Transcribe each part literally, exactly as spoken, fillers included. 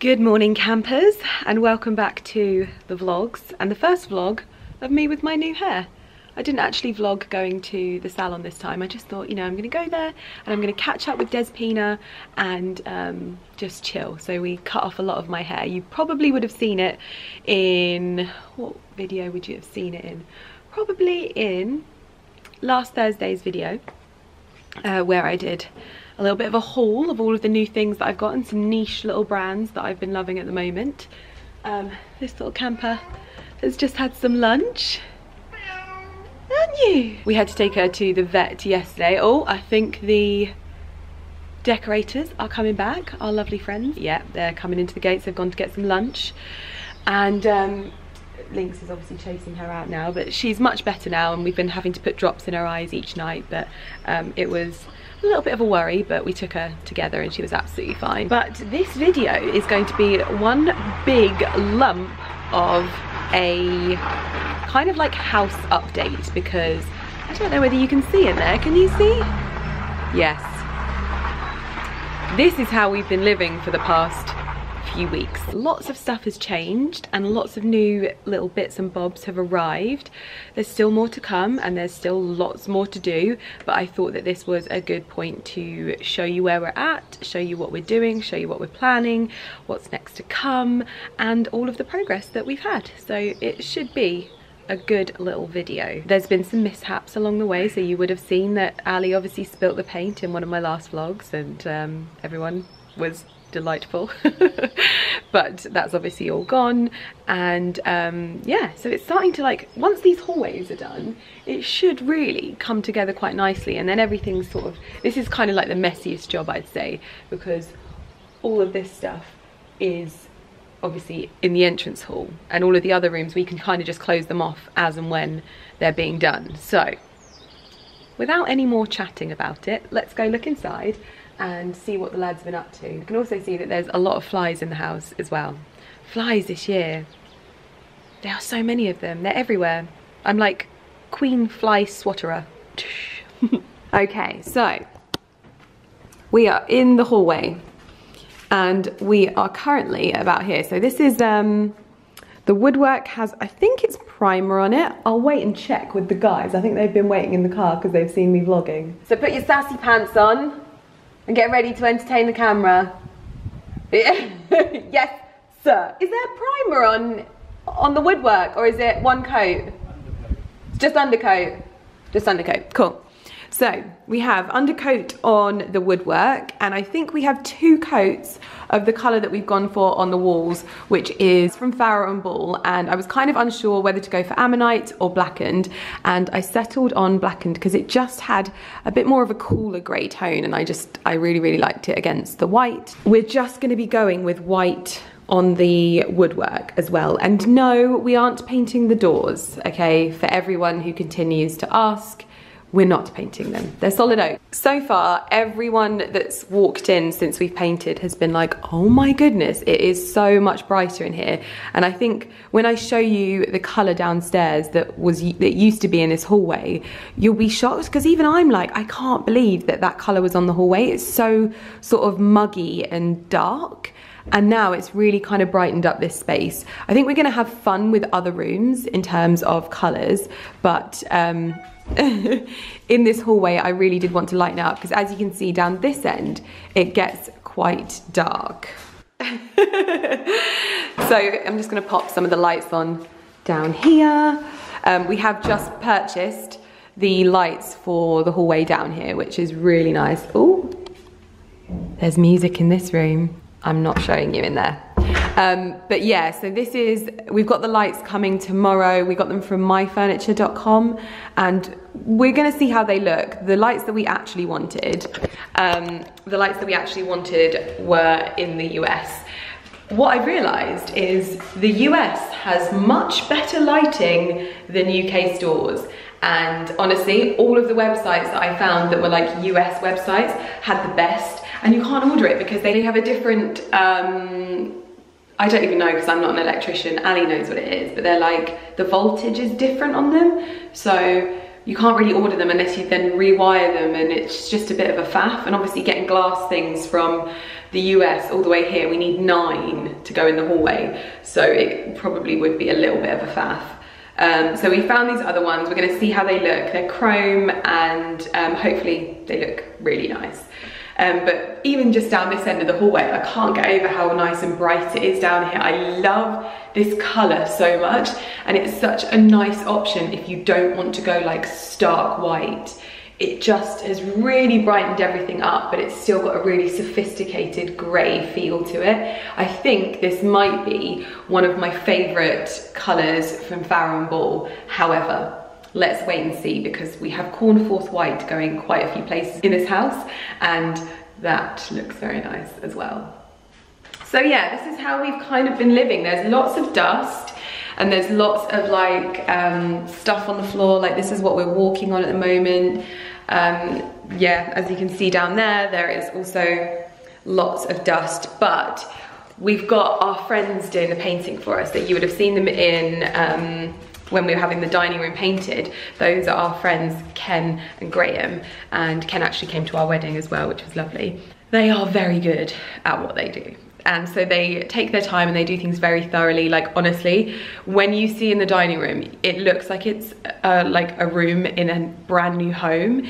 Good morning campers, and welcome back to the vlogs, and the first vlog of me with my new hair. I didn't actually vlog going to the salon this time. I just thought, you know, I'm gonna go there and I'm gonna catch up with Despina and um, just chill. So we cut off a lot of my hair. You probably would have seen it in, what video would you have seen it in? Probably in last Thursday's video uh, where I did a little bit of a haul of all of the new things that I've gotten, some niche little brands that I've been loving at the moment. Um, this little camper has just had some lunch. Aren't you? We had to take her to the vet yesterday. Oh, I think the decorators are coming back, our lovely friends. Yeah, they're coming into the gates. They've gone to get some lunch. And um, Lynx is obviously chasing her out now, but she's much better now, and we've been having to put drops in her eyes each night, but um, it was a little bit of a worry, but we took her together and she was absolutely fine. But this video is going to be one big lump of a kind of like house update, because I don't know whether you can see in there. Can you see? Yes. This is how we've been living for the past few weeks. Lots of stuff has changed and lots of new little bits and bobs have arrived. There's still more to come and there's still lots more to do, but I thought that this was a good point to show you where we're at, show you what we're doing, show you what we're planning, what's next to come, and all of the progress that we've had. So it should be a good little video. There's been some mishaps along the way, so you would have seen that Ali obviously spilt the paint in one of my last vlogs, and um, everyone was delightful but that's obviously all gone. And um yeah, so it's starting to, like, once these hallways are done, it should really come together quite nicely, and then everything's sort of, this is kind of like the messiest job, I'd say, because all of this stuff is obviously in the entrance hall, and all of the other rooms we can kind of just close them off as and when they're being done. So without any more chatting about it, let's go look inside and see what the lad's been up to. You can also see that there's a lot of flies in the house as well. Flies this year. There are so many of them, they're everywhere. I'm like queen fly swatterer. Okay, so we are in the hallway and we are currently about here. So this is, um, the woodwork has, I think it's primer on it. I'll wait and check with the guys. I think they've been waiting in the car because they've seen me vlogging. So put your sassy pants on and get ready to entertain the camera. Yes, sir. Is there primer on on the woodwork, or is it one coat? Undercoat. Just undercoat. Just undercoat. Cool. So we have undercoat on the woodwork, and I think we have two coats of the colour that we've gone for on the walls, which is from Farrow and Ball, and I was kind of unsure whether to go for ammonite or blackened, and I settled on blackened because it just had a bit more of a cooler grey tone, and I just, I really, really liked it against the white. We're just going to be going with white on the woodwork as well. And no, we aren't painting the doors, okay? For everyone who continues to ask, we're not painting them. They're solid oak. So far, everyone that's walked in since we've painted has been like, oh my goodness, it is so much brighter in here. And I think when I show you the color downstairs that was that used to be in this hallway, you'll be shocked, because even I'm like, I can't believe that that color was on the hallway. It's so sort of muggy and dark. And now it's really kind of brightened up this space. I think we're gonna have fun with other rooms in terms of colors, but um, in this hallway I really did want to lighten it up, because as you can see down this end, it gets quite dark. So I'm just gonna pop some of the lights on down here. Um, we have just purchased the lights for the hallway down here, which is really nice. Oh, there's music in this room. I'm not showing you in there. Um, but yeah, so this is, we've got the lights coming tomorrow. We got them from my furniture dot com, and we're gonna see how they look. The lights that we actually wanted, um, the lights that we actually wanted were in the U S. What I've realized is the U S has much better lighting than U K stores. And honestly, all of the websites that I found that were like U S websites had the best, and you can't order it because they have a different, um, I don't even know because I'm not an electrician, Ali knows what it is, but they're like, the voltage is different on them, so you can't really order them unless you then rewire them, and it's just a bit of a faff. And obviously getting glass things from the U S all the way here, we need nine to go in the hallway. So it probably would be a little bit of a faff. Um, so we found these other ones. We're gonna see how they look. They're chrome and um, hopefully they look really nice. Um, but even just down this end of the hallway, I can't get over how nice and bright it is down here. I love this colour so much, and it's such a nice option if you don't want to go like stark white. It just has really brightened everything up, but it's still got a really sophisticated grey feel to it. I think this might be one of my favourite colours from Farrow and Ball. However, let's wait and see, because we have Cornforth White going quite a few places in this house, and that looks very nice as well. So yeah, this is how we've kind of been living. There's lots of dust and there's lots of like um, stuff on the floor. Like this is what we're walking on at the moment. Um, yeah, as you can see down there, there is also lots of dust, but we've got our friends doing the painting for us that you would have seen them in um, when we were having the dining room painted. Those are our friends Ken and Graham, and Ken actually came to our wedding as well, which was lovely. They are very good at what they do, and so they take their time and they do things very thoroughly. Like honestly, when you see in the dining room, it looks like it's uh, like a room in a brand new home.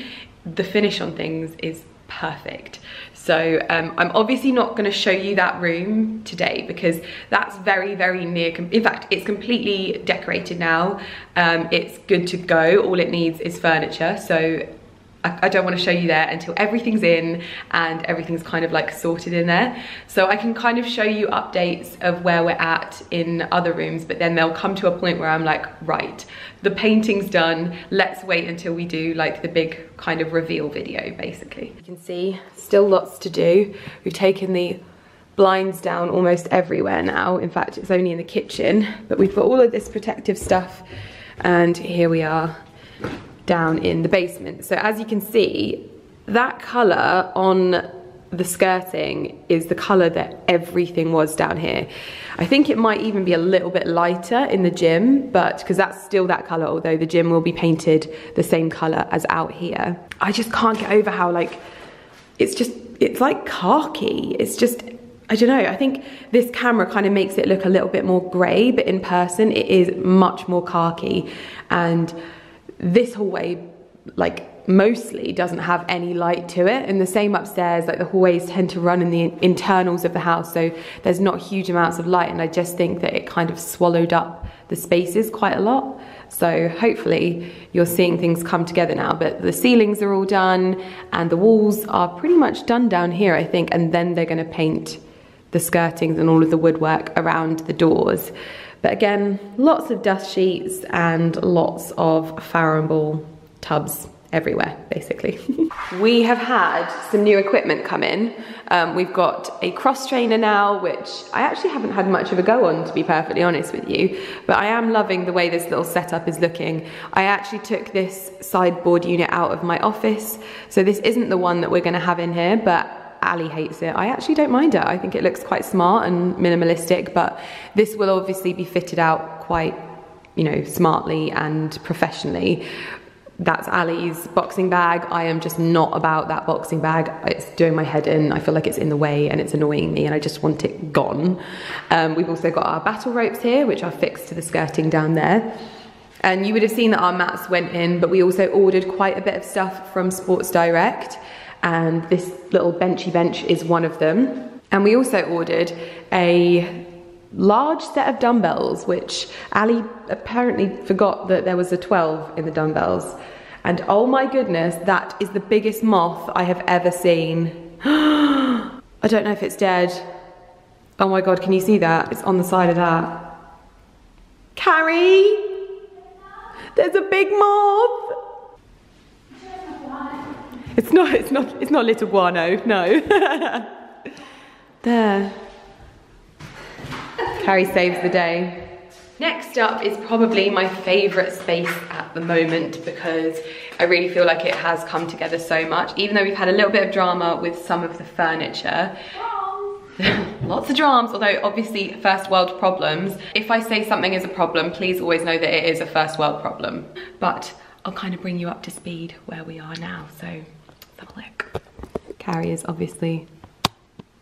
The finish on things is perfect. So um, I'm obviously not going to show you that room today, because that's very, very near. In fact, it's completely decorated now. Um, it's good to go. All it needs is furniture. So I, I don't want to show you there until everything's in and everything's kind of like sorted in there. So I can kind of show you updates of where we're at in other rooms, but then they'll come to a point where I'm like, right, the painting's done. Let's wait until we do like the big kind of reveal video, basically. You can see still lots to do. We've taken the blinds down almost everywhere now. In fact, it's only in the kitchen, but we've got all of this protective stuff, and here we are down in the basement. So as you can see, that colour on the skirting is the colour that everything was down here. I think it might even be a little bit lighter in the gym, but because that's still that colour, although the gym will be painted the same colour as out here. I just can't get over how like it's just it's like khaki. It's just, I don't know, I think this camera kind of makes it look a little bit more grey, but in person it is much more khaki. And this hallway like mostly doesn't have any light to it, and the same upstairs. Like the hallways tend to run in the internals of the house, so there's not huge amounts of light, and I just think that it kind of swallowed up the spaces quite a lot. So hopefully you're seeing things come together now, but the ceilings are all done and the walls are pretty much done down here, I think, and then they're going to paint the skirtings and all of the woodwork around the doors. But again, lots of dust sheets and lots of Farrow and Ball tubs everywhere, basically. We have had some new equipment come in. Um, we've got a cross trainer now, which I actually haven't had much of a go on, to be perfectly honest with you, but I am loving the way this little setup is looking. I actually took this sideboard unit out of my office, so this isn't the one that we're gonna have in here, but Ali hates it. I actually don't mind it. I think it looks quite smart and minimalistic, but this will obviously be fitted out quite, you know, smartly and professionally. That's Ali's boxing bag. I am just not about that boxing bag. It's doing my head in. I feel like it's in the way and it's annoying me, and I just want it gone. Um, we've also got our battle ropes here, which are fixed to the skirting down there. And you would have seen that our mats went in, but we also ordered quite a bit of stuff from SportsDirect, and this little benchy bench is one of them. And we also ordered a large set of dumbbells, which Ali apparently forgot that there was a twelve in the dumbbells. And oh my goodness, that is the biggest moth I have ever seen. I don't know if it's dead. Oh my God, can you see that? It's on the side of that. Carrie, there's a big moth. It's not, it's not, it's not little guano, no. There. Carrie saves the day. Next up is probably my favourite space at the moment, because I really feel like it has come together so much, even though we've had a little bit of drama with some of the furniture. Lots of dramas, although obviously first world problems. If I say something is a problem, please always know that it is a first world problem. But I'll kind of bring you up to speed where we are now, so. Look. Carrie is obviously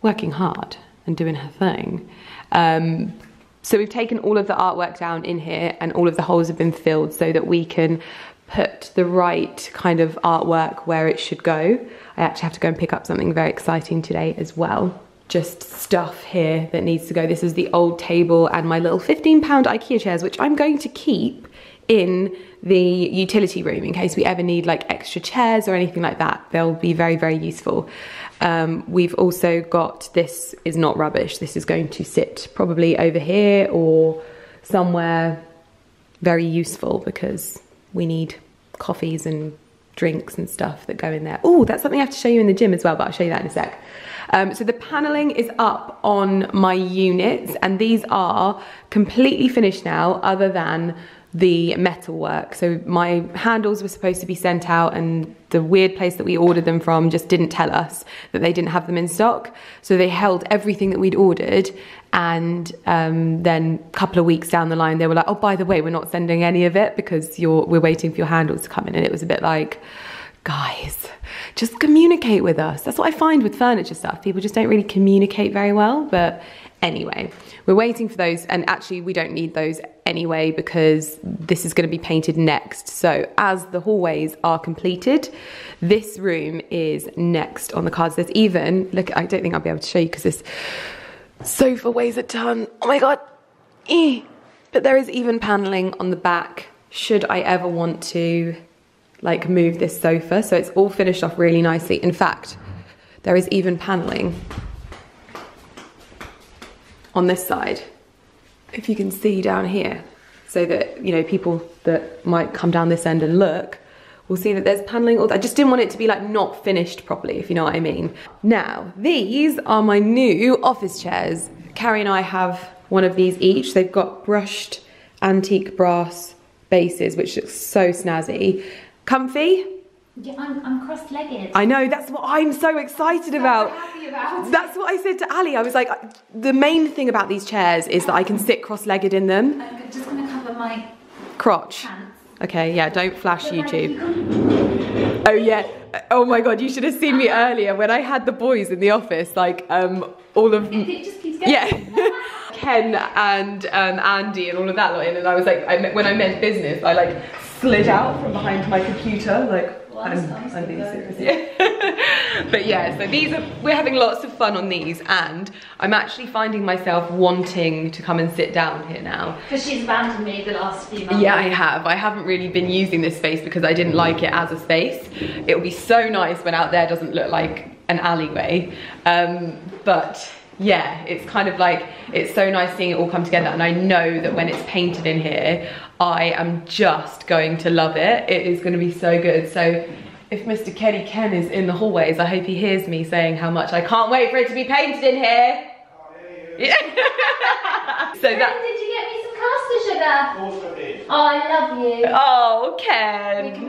working hard and doing her thing. Um, so we've taken all of the artwork down in here and all of the holes have been filled so that we can put the right kind of artwork where it should go. I actually have to go and pick up something very exciting today as well. Just stuff here that needs to go. This is the old table and my little fifteen pound IKEA chairs, which I'm going to keep in the utility room in case we ever need like extra chairs or anything like that. They'll be very, very useful. Um, we've also got, this is not rubbish. This is going to sit probably over here or somewhere very useful because we need coffees and drinks and stuff that go in there. Oh, that's something I have to show you in the gym as well, but I'll show you that in a sec. Um, so the paneling is up on my units and these are completely finished now other than the metal work. So my handles were supposed to be sent out and the weird place that we ordered them from just didn't tell us that they didn't have them in stock. So they held everything that we'd ordered and um, then a couple of weeks down the line they were like, oh, by the way, we're not sending any of it because you're, we're waiting for your handles to come in. And it was a bit like, guys, just communicate with us. That's what I find with furniture stuff. People just don't really communicate very well, but anyway, we're waiting for those and actually we don't need those anyway because this is going to be painted next. So as the hallways are completed, this room is next on the cards. There's even, look, I don't think I'll be able to show you because this sofa weighs a ton. Oh my God. Eeh. But there is even paneling on the back should I ever want to like move this sofa. So it's all finished off really nicely. In fact, there is even paneling on this side, if you can see down here, so that, you know, people that might come down this end and look will see that there's paneling. I just didn't want it to be like not finished properly, if you know what I mean. Now, these are my new office chairs. Carrie and I have one of these each. They've got brushed antique brass bases, which looks so snazzy. Comfy? Yeah, I'm, I'm cross-legged. I know, that's what I'm so excited about. I'm happy about. That's what I said to Ali. I was like, the main thing about these chairs is that I can sit cross-legged in them. I'm just going to cover my crotch. Pants. Okay, yeah, don't flash but YouTube. Oh yeah, oh my God, you should have seen me earlier when I had the boys in the office, like um, all of... It just keeps going. Yeah. Ken and um, Andy and all of that lot in, and I was like, I, when I meant business, I like slid out from behind my computer, like... I'm, I'm being serious, yeah. But yeah, so these are, we're having lots of fun on these and I'm actually finding myself wanting to come and sit down here now. Because she's abandoned me the last few months. Yeah, I have. I haven't really been using this space because I didn't like it as a space. It would be so nice when out there doesn't look like an alleyway. Um, but yeah, it's kind of like, it's so nice seeing it all come together and I know that when it's painted in here, I am just going to love it. It is going to be so good. So if Mister Kenny Ken is in the hallways, I hope he hears me saying how much I can't wait for it to be painted in here. I hear you. So Ken, that, did you get me some caster sugar? Also did. Oh, I love you. Oh, Ken. You can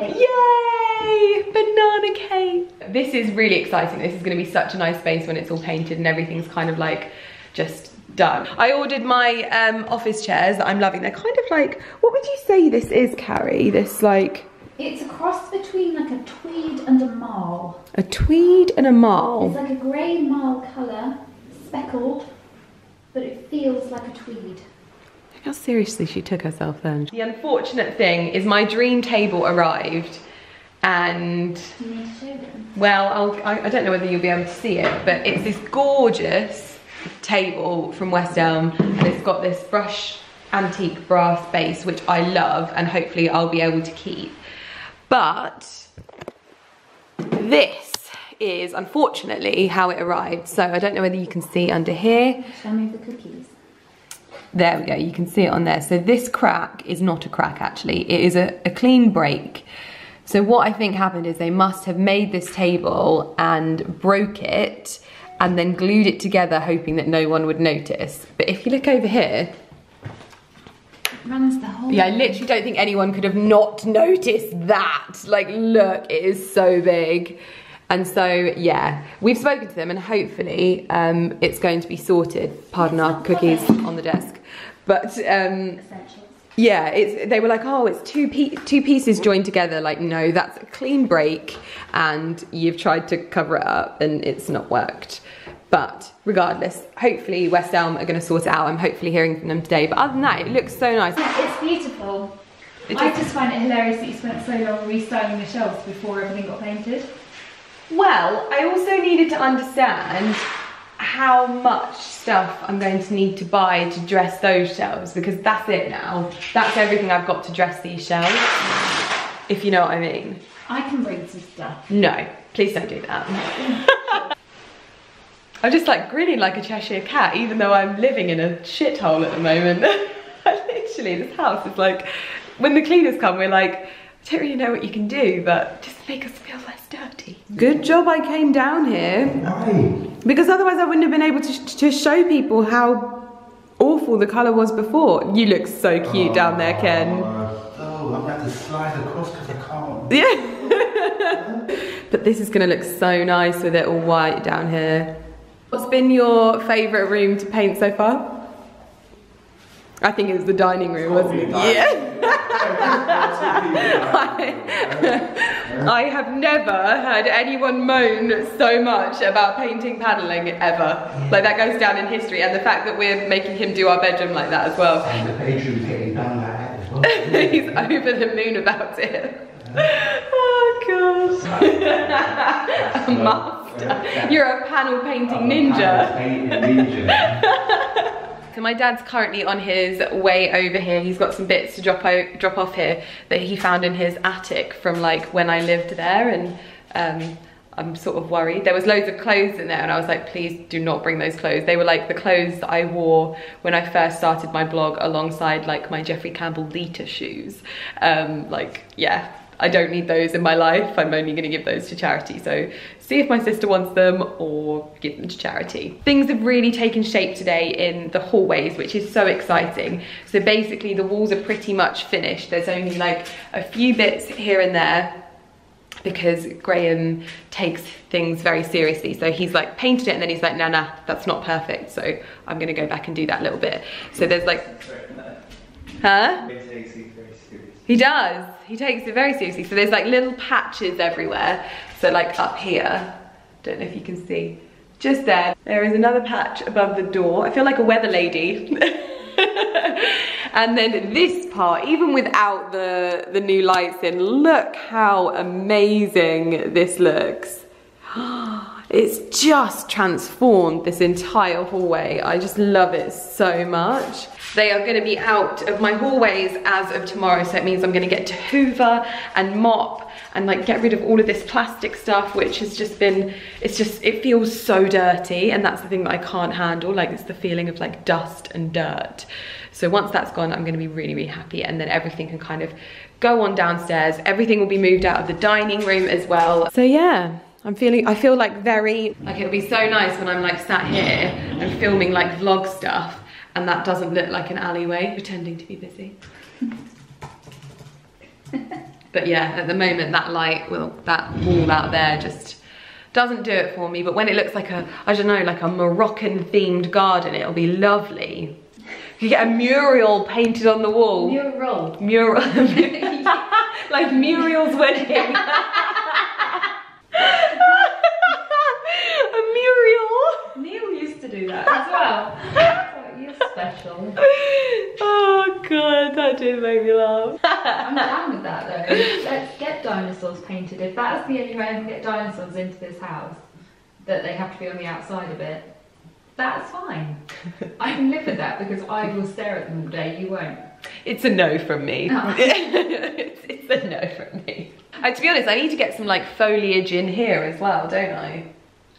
make Yay! Banana cake. This is really exciting. This is going to be such a nice space when it's all painted and everything's kind of like just done. I ordered my um, office chairs that I'm loving. They're kind of like, what would you say this is, Carrie? This like... It's a cross between like a tweed and a marl. A tweed and a marl. It's like a grey marl colour, speckled, but it feels like a tweed. Look how seriously she took herself then. The unfortunate thing is my dream table arrived and... Do you need to show them? Well, I'll, I, I don't know whether you'll be able to see it, but it's this gorgeous table from West Elm and it's got this brushed antique brass base which I love and hopefully I'll be able to keep, but this is unfortunately how it arrived. So I don't know whether you can see under here. Shall I move the cookies? There we go, you can see it on there. So this crack is not a crack actually, it is a, a clean break. So what I think happened is they must have made this table and broke it and then glued it together hoping that no one would notice. But if you look over here... It runs the whole... Yeah, I literally don't think anyone could have not noticed that. Like, look, it is so big. And so, yeah, we've spoken to them and hopefully um, it's going to be sorted. Pardon our cookies on the desk. But, um... yeah, it's, they were like, oh, it's two, pe two pieces joined together. Like, no, that's a clean break and you've tried to cover it up and it's not worked. But regardless, hopefully West Elm are going to sort it out. I'm hopefully hearing from them today. But other than that, it looks so nice. It's beautiful. It I just find it hilarious that you spent so long restyling the shelves before everything got painted. Well, I also needed to understand how much stuff I'm going to need to buy to dress those shelves, because that's it now. That's everything I've got to dress these shelves, if you know what I mean. I can bring some stuff. No, please don't do that. I'm just like grinning like a Cheshire cat, even though I'm living in a shithole at the moment. Literally, this house is like, when the cleaners come, we're like, I don't really know what you can do, but just make us feel less dirty. Good job I came down here. Nice. Because otherwise I wouldn't have been able to, to show people how awful the colour was before. You look so cute oh, down there, Ken. Oh, I'm about to slide across because I can't. Yeah. But this is going to look so nice with it all white down here. What's been your favourite room to paint so far? I think it was the dining room, wasn't it? Nice. Yeah. I have never heard anyone moan so much about painting paneling ever. Like, that goes down in history, and the fact that we're making him do our bedroom like that as well. And the bedroom's getting done like that as well. He's over the moon about it. Oh gosh. A master. You're a panel painting ninja. Panel painting ninja. So my dad's currently on his way over here. He's got some bits to drop, out, drop off here that he found in his attic from like when I lived there, and um, I'm sort of worried. There was loads of clothes in there and I was like, please do not bring those clothes. They were like the clothes that I wore when I first started my blog alongside like my Jeffrey Campbell Lita shoes. Um, like, yeah, I don't need those in my life. I'm only gonna give those to charity. So see if my sister wants them or give them to charity. Things have really taken shape today in the hallways, which is so exciting. So basically the walls are pretty much finished. There's only like a few bits here and there because Graham takes things very seriously. So he's like painted it and then he's like, nah, nah, that's not perfect. So I'm gonna go back and do that little bit. So there's like, huh? He does, he takes it very seriously. So there's like little patches everywhere. So like up here, don't know if you can see, just there. There is another patch above the door. I feel like a weather lady. And then this part, even without the, the new lights in, look how amazing this looks. It's just transformed this entire hallway. I just love it so much. They are gonna be out of my hallways as of tomorrow, so it means I'm gonna get to hoover and mop and like get rid of all of this plastic stuff, which has just been, it's just, it feels so dirty, and that's the thing that I can't handle. Like, it's the feeling of like dust and dirt. So once that's gone, I'm gonna be really, really happy, and then everything can kind of go on downstairs. Everything will be moved out of the dining room as well. So yeah. I'm feeling, I feel like very, like it'll be so nice when I'm like sat here and filming like vlog stuff and that doesn't look like an alleyway pretending to be busy. But yeah, at the moment that light, well, that wall out there just doesn't do it for me. But when it looks like a, I don't know, like a Moroccan themed garden, it'll be lovely. You get a mural painted on the wall. Mural. Mural. Like Muriel's wedding. A Muriel. Neil used to do that as well. You're special. Oh god, that did make me laugh. I'm down with that though. Let's get dinosaurs painted. If that's the only way I can get dinosaurs into this house, that they have to be on the outside a bit, that's fine. I can live with that because I will stare at them all day. You won't. It's a no from me. Oh. it's, it's a no from me. Uh, to be honest, I need to get some like foliage in here as well, don't I?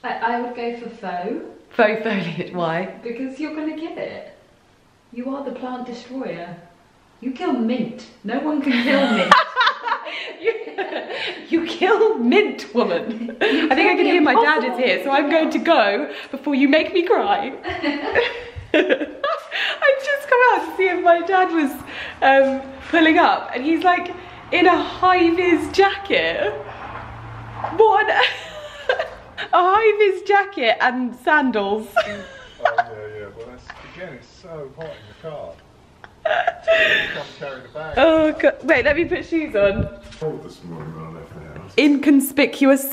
I, I would go for faux. Faux foliage, why? Because you're gonna kill it. You are the plant destroyer. You kill mint. No one can kill mint. you, you kill mint, woman. You I think I can hear my dad is here, so I'm going to go before you make me cry. I've just come out to see if my dad was um, pulling up, and he's like, in a high-vis jacket. What? A high-vis jacket and sandals. Oh yeah, yeah. Well, that's, again, it's so hot in the car. You can't carry the bag. Oh god! Wait, let me put shoes on. Cold this morning when I left the house. Inconspicuous.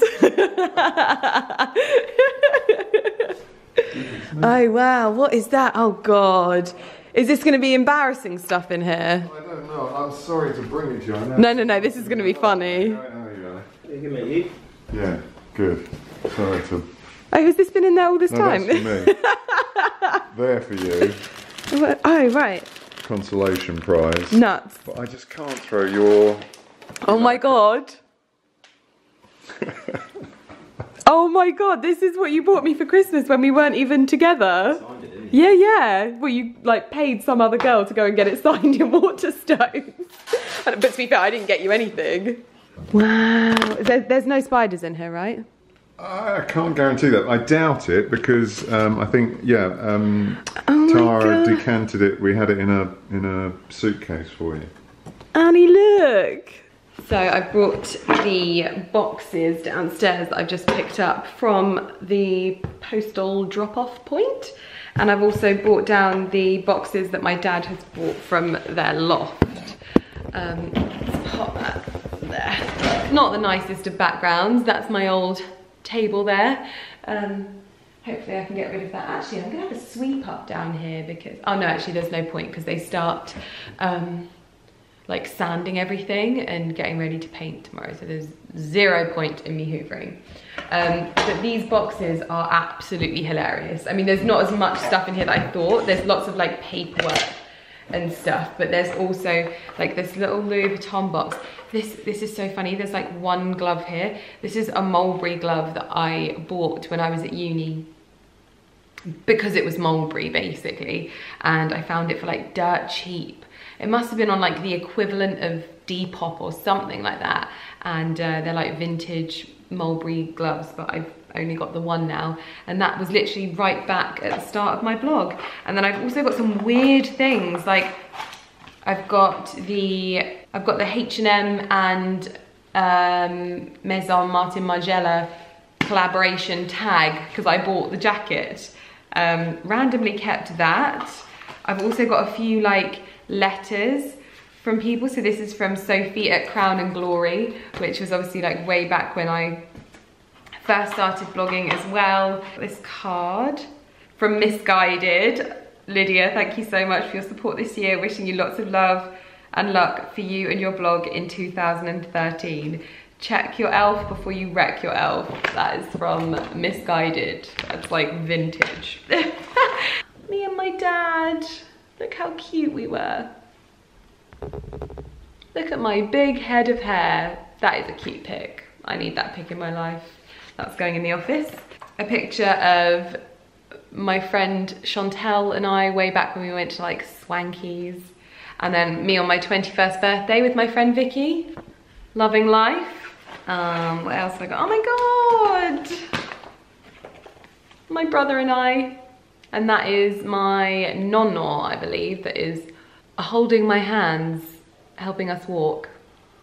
Oh wow, what is that? Oh God. Is this going to be embarrassing stuff in here? I don't know. I'm sorry to bring it to you. I know. No, no, no. This is going to be funny. Oh, yeah. You. Yeah, good. Sorry to... Oh, has this been in there all this no, time? That's for me. There for you. Oh, right. Consolation prize. Nuts. But I just can't throw your... You oh know. My God. Oh my God, this is what you bought me for Christmas when we weren't even together. Signed it, didn't you? Yeah, yeah. Well, you like paid some other girl to go and get it signed in Waterstones. But to be fair, I didn't get you anything. Wow. There, there's no spiders in here, right? I can't guarantee that. I doubt it because um, I think, yeah, um, oh Tara decanted it. We had it in a in a suitcase for you. Annie, look. So I brought the boxes downstairs that I've just picked up from the postal drop-off point, and I've also brought down the boxes that my dad has bought from their loft. Um, let's pop that there. Not the nicest of backgrounds. That's my old table there. Um, hopefully I can get rid of that. Actually, I'm gonna have a sweep up down here because, oh no, actually there's no point because they start, um, like sanding everything and getting ready to paint tomorrow. So there's zero point in me hoovering. Um, but these boxes are absolutely hilarious. I mean, there's not as much stuff in here that I thought. There's lots of like paperwork and stuff, but there's also like this little Louis Vuitton box. This, this is so funny. There's like one glove here. This is a Mulberry glove that I bought when I was at uni, because it was Mulberry basically. And I found it for like dirt cheap. It must have been on like the equivalent of Depop or something like that. And uh, they're like vintage Mulberry gloves, but I've only got the one now. And that was literally right back at the start of my blog. And then I've also got some weird things. Like I've got the, I've got the H and M and um, Maison Martin Margiela collaboration tag, because I bought the jacket. Um, randomly kept that. I've also got a few like, letters from people. So this is from Sophie at Crown and Glory, which was obviously like way back when I first started blogging as well. This card from Misguided. Lydia, thank you so much for your support this year. Wishing you lots of love and luck for you and your blog in two thousand thirteen. Check your elf before you wreck your elf. That is from Misguided. That's like vintage. Me and my dad. Look how cute we were. Look at my big head of hair. That is a cute pic. I need that pic in my life. That's going in the office. A picture of my friend Chantel and I way back when we went to like Swankies. And then me on my twenty-first birthday with my friend Vicky. Loving life. Um, what else have I got? Oh my God! My brother and I. And that is my nonno, I believe, that is holding my hands, helping us walk.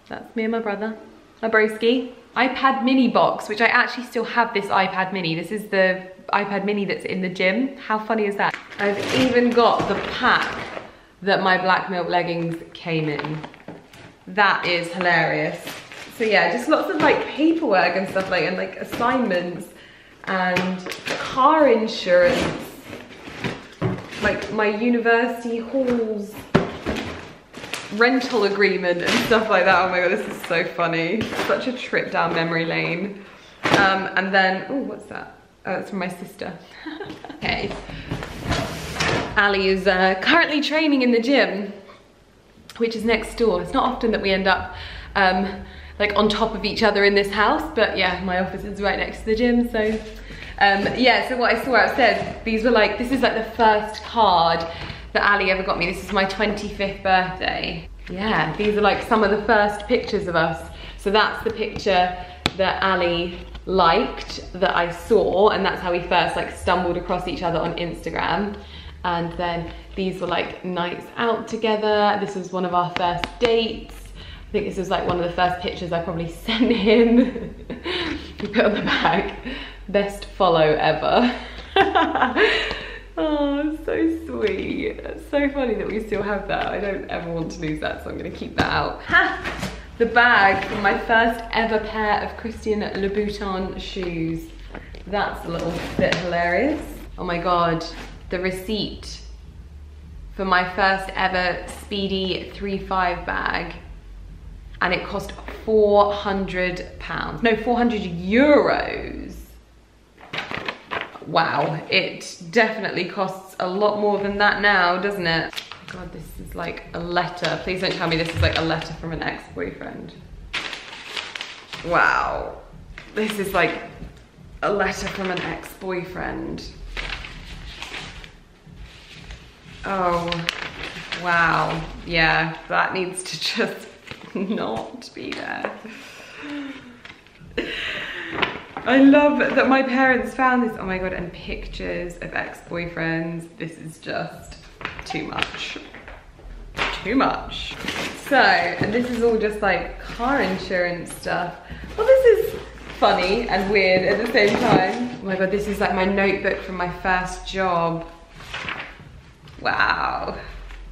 That's me and my brother. My broski. iPad mini box, which I actually still have this iPad mini. This is the iPad mini that's in the gym. How funny is that? I've even got the pack that my Black Milk leggings came in. That is hilarious. So yeah, just lots of like paperwork and stuff like, and like assignments and car insurance. Like my university halls rental agreement and stuff like that. Oh my God, this is so funny. Such a trip down memory lane. Um, and then, oh, what's that? Oh, it's from my sister. Okay. Ali is uh, currently training in the gym, which is next door. It's not often that we end up um, like on top of each other in this house, but yeah, my office is right next to the gym, so. Um, yeah, so what I saw upstairs, these were like, this is like the first card that Ali ever got me. This is my twenty-fifth birthday. Yeah, these are like some of the first pictures of us. So that's the picture that Ali liked, that I saw, and that's how we first like stumbled across each other on Instagram. And then these were like nights out together. This was one of our first dates. I think this was like one of the first pictures I probably sent him. We put on the back. Best follow ever. Oh, so sweet. It's so funny that we still have that. I don't ever want to lose that, so I'm going to keep that out. Ha! The bag from my first ever pair of Christian Louboutin shoes. That's a little bit hilarious. Oh my God, the receipt for my first ever Speedy three five bag. And it cost four hundred pounds. No, four hundred euros. Wow, it definitely costs a lot more than that now, doesn't it? Oh God, this is like a letter. Please don't tell me this is like a letter from an ex-boyfriend. Wow. This is like a letter from an ex-boyfriend. Oh, wow. Yeah, that needs to just not be there. I love that my parents found this. Oh my God, and pictures of ex-boyfriends. This is just too much. Too much. So, and this is all just like car insurance stuff. Well, this is funny and weird at the same time. Oh my God, this is like my notebook from my first job. Wow.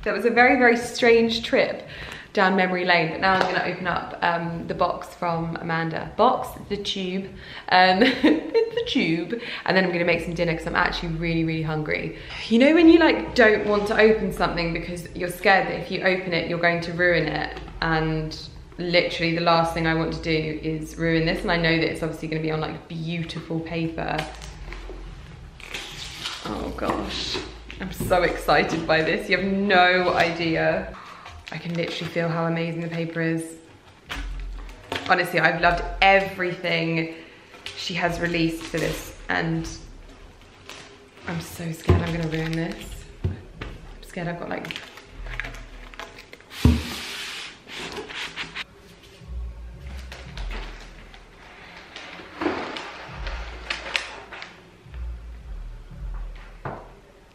That was a very, very strange trip down memory lane, but now I'm gonna open up um, the box from Amanda. Box, the tube, um, the tube, and then I'm gonna make some dinner because I'm actually really, really hungry. You know when you like don't want to open something because you're scared that if you open it, you're going to ruin it, and literally the last thing I want to do is ruin this, and I know that it's obviously gonna be on like beautiful paper. Oh gosh, I'm so excited by this, you have no idea. I can literally feel how amazing the paper is. Honestly, I've loved everything she has released for this, and I'm so scared I'm gonna ruin this. I'm scared I've got like...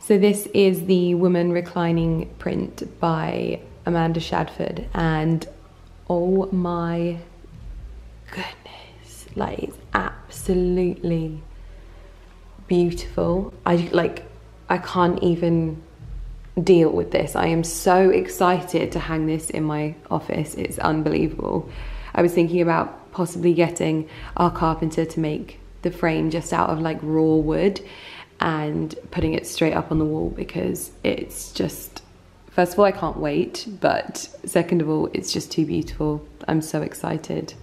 So this is the Woman Reclining print by Amanda Shadford, and oh my goodness, like it's absolutely beautiful. I like, I can't even deal with this. I am so excited to hang this in my office. It's unbelievable. I was thinking about possibly getting our carpenter to make the frame just out of like raw wood and putting it straight up on the wall, because it's just, first of all, I can't wait, but second of all, it's just too beautiful. I'm so excited.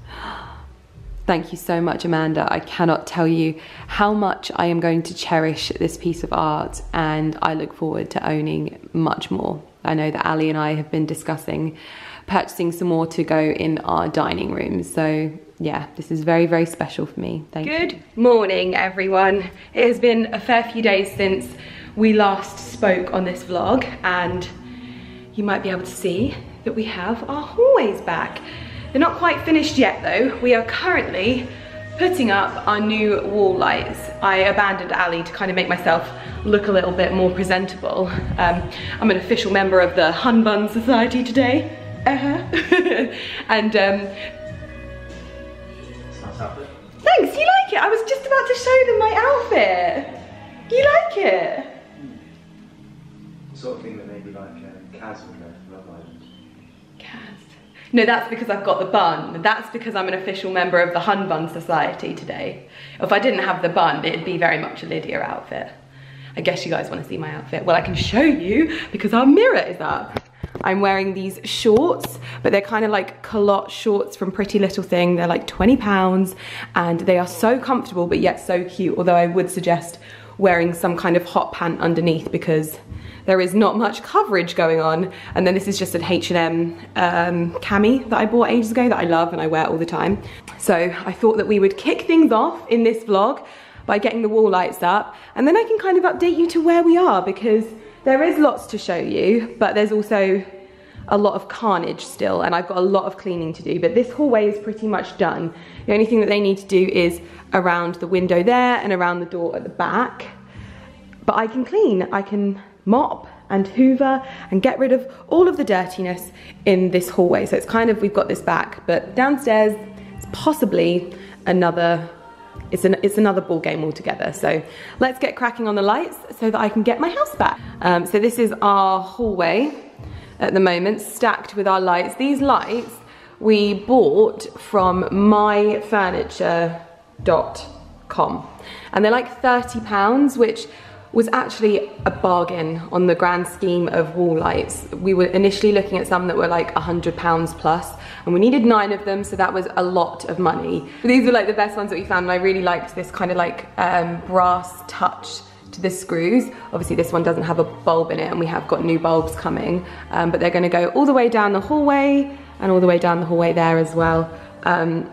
Thank you so much, Amanda. I cannot tell you how much I am going to cherish this piece of art, and I look forward to owning much more. I know that Ali and I have been discussing purchasing some more to go in our dining room. So yeah, this is very, very special for me. Thank you. Good morning, everyone. It has been a fair few days since we last spoke on this vlog, and you might be able to see that we have our hallways back. They're not quite finished yet though. We are currently putting up our new wall lights. I abandoned Ali to kind of make myself look a little bit more presentable. Um, I'm an official member of the Hun Bun Society today. Uh-huh. And um, it's nice outfit. Thanks, you like it? I was just about to show them my outfit. You like it? Sort of thing that maybe like uh, Kaz would go from Love Island. Kaz. No, that's because I've got the bun. That's because I'm an official member of the Hun Bun Society today. If I didn't have the bun, it'd be very much a Lydia outfit. I guess you guys want to see my outfit. Well, I can show you because our mirror is up. I'm wearing these shorts, but they're kind of like culotte shorts from Pretty Little Thing. They're like twenty pounds, and they are so comfortable, but yet so cute. Although I would suggest wearing some kind of hot pant underneath, because there is not much coverage going on. And then this is just an H and M um, cami that I bought ages ago that I love and I wear all the time. So I thought that we would kick things off in this vlog by getting the wall lights up, and then I can kind of update you to where we are, because there is lots to show you, but there's also a lot of carnage still, and I've got a lot of cleaning to do. But this hallway is pretty much done. The only thing that they need to do is around the window there and around the door at the back. But I can clean, I can mop and hoover and get rid of all of the dirtiness in this hallway. So it's kind of, we've got this back, but downstairs it's possibly another, it's, an, it's another ball game altogether. So let's get cracking on the lights so that I can get my house back. Um, so this is our hallway at the moment, stacked with our lights. These lights we bought from myfurniture dot com, and they're like thirty pounds, which was actually a bargain on the grand scheme of wall lights. We were initially looking at some that were like a hundred pounds plus, and we needed nine of them, so that was a lot of money. But these were like the best ones that we found, and I really liked this kind of like um, brass touch to the screws. Obviously this one doesn't have a bulb in it, and we have got new bulbs coming, um, but they're gonna go all the way down the hallway and all the way down the hallway there as well. Um,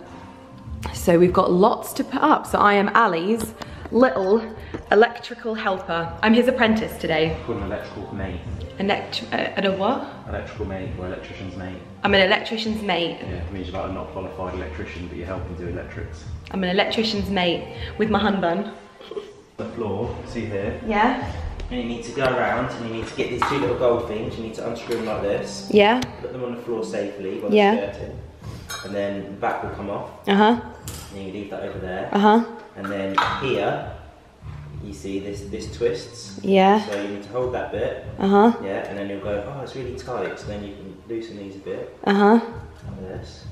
so we've got lots to put up. So I am Ali's little electrical helper. I'm his apprentice today. Called an electrical mate. Elect uh, and a what? Electrical mate or electrician's mate. I'm an electrician's mate. Yeah, it means you're like a not qualified electrician, but you help him do electrics. I'm an electrician's mate with my hun bun. The floor, see here? Yeah. And you need to go around and you need to get these two little gold things, you need to unscrew them like this. Yeah. Put them on the floor safely while yeah. they're skirting. And then the back will come off. Uh-huh. And you leave that over there. Uh-huh. And then here, you see this this twists. Yeah. So you need to hold that bit. Uh-huh. Yeah, and then you'll go, oh, it's really tight. So then you can loosen these a bit. Uh-huh. Like this.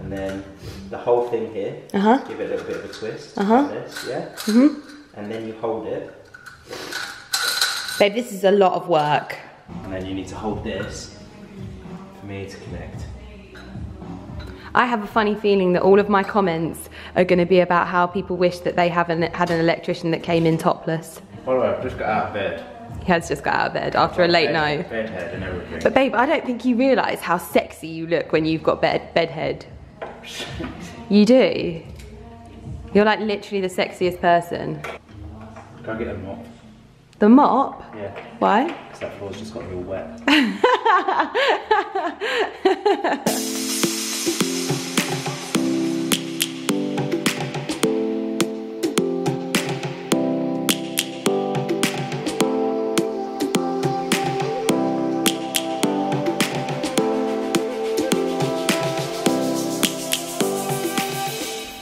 And then the whole thing here. Uh-huh. Give it a little bit of a twist. Uh-huh. Like this, yeah. Mm-hmm. And then you hold it. Babe, this is a lot of work. And then you need to hold this for me to connect. I have a funny feeling that all of my comments are going to be about how people wish that they haven't had an electrician that came in topless. By the way, I've just got out of bed. He has just got out of bed after a late night. Bedhead and everything. But babe, I don't think you realise how sexy you look when you've got bed bedhead. You do. You're like literally the sexiest person. Can I get a mop? The mop? Yeah. Why? Because that floor's just got real wet.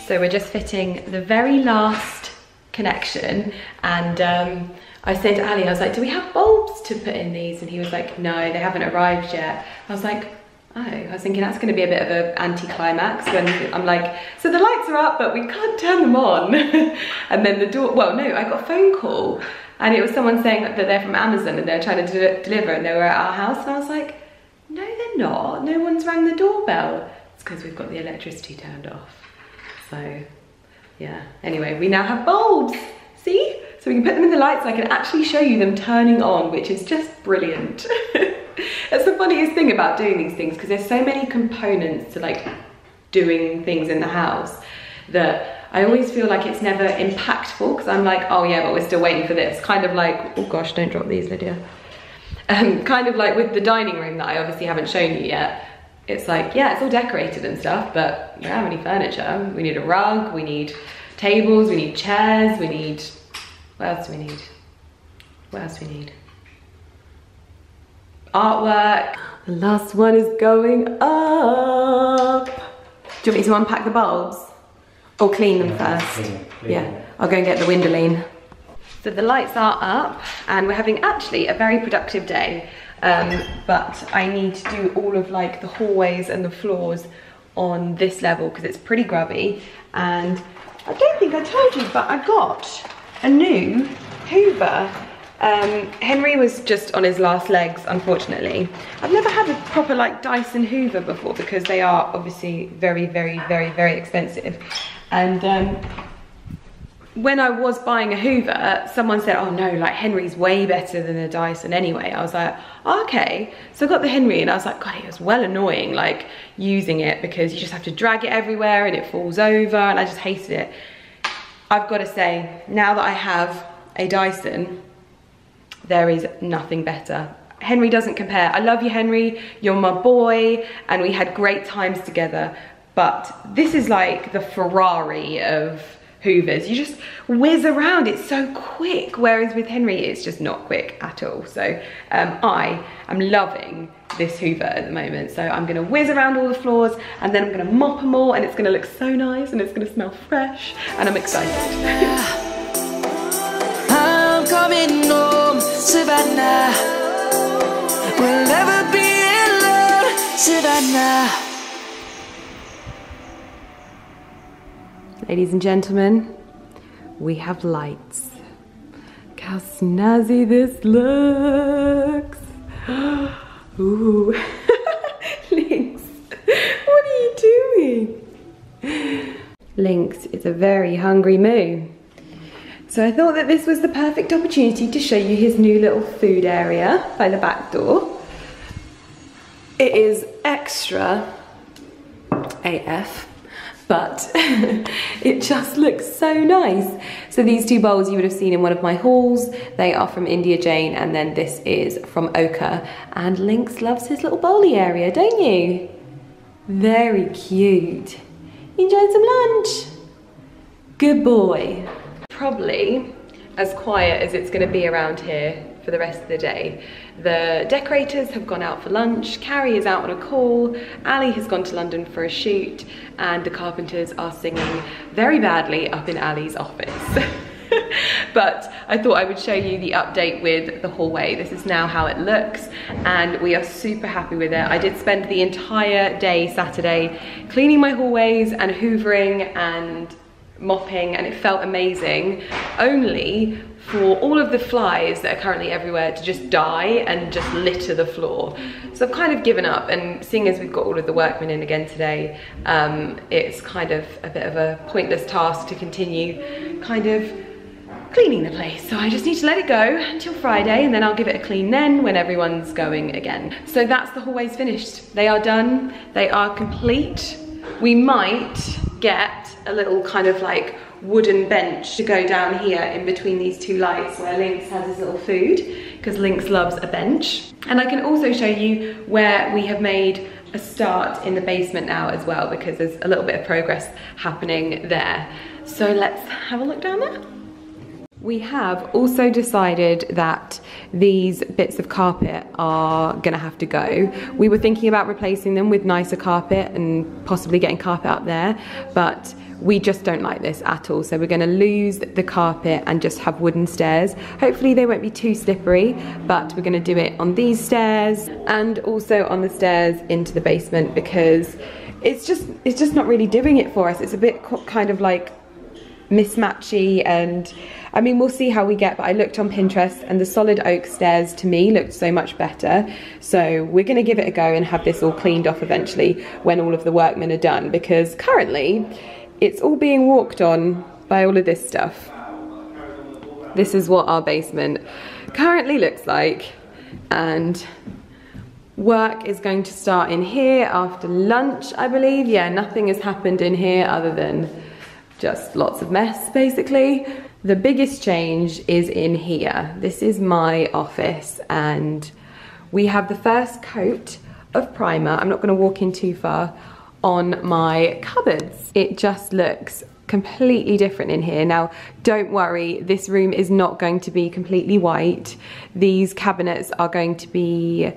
So we're just fitting the very last connection, and um, I said to Ali, I was like, do we have bulbs to put in these? And he was like, no, they haven't arrived yet. I was like, oh, I was thinking that's going to be a bit of an anti-climax. And I'm like, so the lights are up, but we can't turn them on. And then the door, well, no, I got a phone call, and it was someone saying that they're from Amazon and they're trying to de deliver, and they were at our house. And I was like, no, they're not. No one's rang the doorbell. It's because we've got the electricity turned off. So, yeah. Anyway, we now have bulbs, see? So we can put them in the lights, and I can actually show you them turning on, which is just brilliant. That's the funniest thing about doing these things, because there's so many components to like doing things in the house that I always feel like it's never impactful, because I'm like, oh yeah, but we're still waiting for this. Kind of like, oh gosh, don't drop these, Lydia. Um, kind of like with the dining room that I obviously haven't shown you yet. It's like, yeah, it's all decorated and stuff, but we don't have any furniture. We need a rug, we need tables, we need chairs, we need, what else do we need? What else do we need? Artwork. The last one is going up. Do you want me to unpack the bulbs? Or clean them first? Clean, clean. Yeah, I'll go and get the windoline. So the lights are up, and we're having actually a very productive day. Um, but I need to do all of like the hallways and the floors on this level because it's pretty grubby. And I don't think I told you, but I got a new Hoover. Um, Henry was just on his last legs, unfortunately. I've never had a proper like Dyson Hoover before because they are obviously very, very, very, very expensive. And um, when I was buying a Hoover, someone said, oh no, like Henry's way better than a Dyson anyway. I was like, oh, okay. So I got the Henry, and I was like, God, it was well annoying, like using it, because you just have to drag it everywhere and it falls over, and I just hated it. I've got to say, now that I have a Dyson, there is nothing better. Henry doesn't compare. I love you, Henry. You're my boy, and we had great times together. But this is like the Ferrari of Hoovers. You just whiz around, it's so quick, whereas with Henry it's just not quick at all. So um, I am loving this Hoover at the moment. So I'm going to whiz around all the floors, and then I'm going to mop them all, and it's going to look so nice, and it's going to smell fresh, and I'm excited. I'm coming home, Savannah. We'll never be alone, Savannah. Ladies and gentlemen, we have lights. how snazzy this looks. Ooh. Lynx, what are you doing? Lynx is a very hungry moo. So I thought that this was the perfect opportunity to show you his new little food area by the back door. It is extra A F, but it just looks so nice. So these two bowls you would have seen in one of my hauls. They are from India Jane, and then this is from Oka. And Lynx loves his little bowly area, don't you? Very cute. You enjoying some lunch? Good boy. Probably as quiet as it's going to be around here for the rest of the day. The decorators have gone out for lunch, Carrie is out on a call, Ali has gone to London for a shoot, and the carpenters are singing very badly up in Ali's office. But I thought I would show you the update with the hallway. This is now how it looks, and we are super happy with it. I did spend the entire day Saturday cleaning my hallways and hoovering and mopping, and it felt amazing, only for all of the flies that are currently everywhere to just die and just litter the floor. So I've kind of given up, and seeing as we've got all of the workmen in again today, um, it's kind of a bit of a pointless task to continue kind of cleaning the place. So I just need to let it go until Friday, and then I'll give it a clean then when everyone's going again. So that's the hallways finished. They are done, they are complete. We might get a little kind of like wooden bench to go down here in between these two lights where Lynx has his little food, because Lynx loves a bench. And I can also show you where we have made a start in the basement now as well, because there's a little bit of progress happening there. So let's have a look down there. We have also decided that these bits of carpet are gonna have to go. We were thinking about replacing them with nicer carpet and possibly getting carpet up there, but we just don't like this at all. So we're gonna lose the carpet and just have wooden stairs. Hopefully they won't be too slippery, but we're gonna do it on these stairs and also on the stairs into the basement, because it's just, it's just not really doing it for us. It's a bit kind of like mismatchy, and I mean, we'll see how we get, but I looked on Pinterest and the solid oak stairs to me looked so much better. So we're gonna give it a go and have this all cleaned off eventually when all of the workmen are done, because currently it's all being walked on by all of this stuff. This is what our basement currently looks like, and work is going to start in here after lunch, I believe. Yeah, nothing has happened in here other than just lots of mess, basically. The biggest change is in here. This is my office, and we have the first coat of primer, I'm not gonna walk in too far, on my cupboards. It just looks completely different in here. Now, don't worry, this room is not going to be completely white. These cabinets are going to be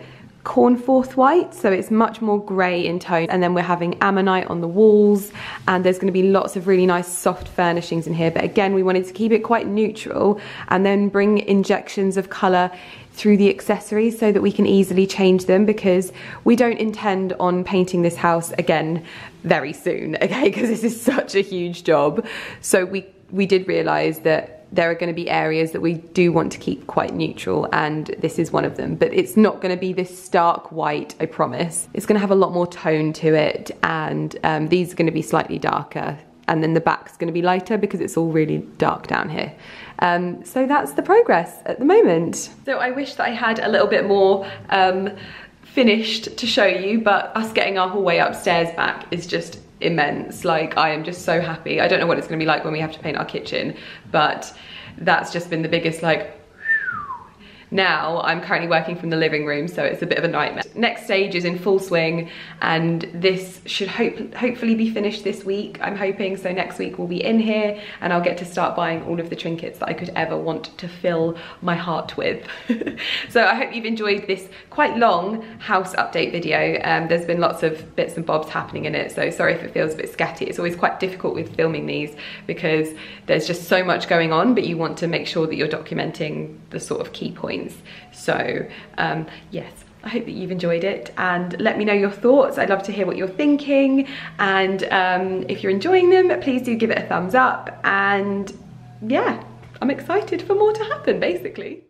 Cornforth White, so it's much more grey in tone, and then we're having ammonite on the walls, and there's going to be lots of really nice soft furnishings in here. But again, we wanted to keep it quite neutral and then bring injections of colour through the accessories so that we can easily change them, because we don't intend on painting this house again very soon, okay, because this is such a huge job. So we we did realise that there are going to be areas that we do want to keep quite neutral, and this is one of them. But it's not going to be this stark white, I promise. It's going to have a lot more tone to it, and um, these are going to be slightly darker, and then the back's going to be lighter because it's all really dark down here. Um, so that's the progress at the moment. So I wish that I had a little bit more um, finished to show you, but us getting our hallway upstairs back is just immense. Like, I am just so happy. I don't know what it's gonna be like when we have to paint our kitchen, but that's just been the biggest like whew. Now I'm currently working from the living room, so it's a bit of a nightmare. Next stage is in full swing, and this should hope hopefully be finished this week, I'm hoping. So next week we'll be in here, and I'll get to start buying all of the trinkets that I could ever want to fill my heart with. So I hope you've enjoyed this quite long house update video. Um, there's been lots of bits and bobs happening in it, so sorry if it feels a bit scatty. It's always quite difficult with filming these because there's just so much going on, but you want to make sure that you're documenting the sort of key points. So um, yes, I hope that you've enjoyed it, and let me know your thoughts. I'd love to hear what you're thinking, and um, if you're enjoying them, please do give it a thumbs up, and yeah, I'm excited for more to happen, basically.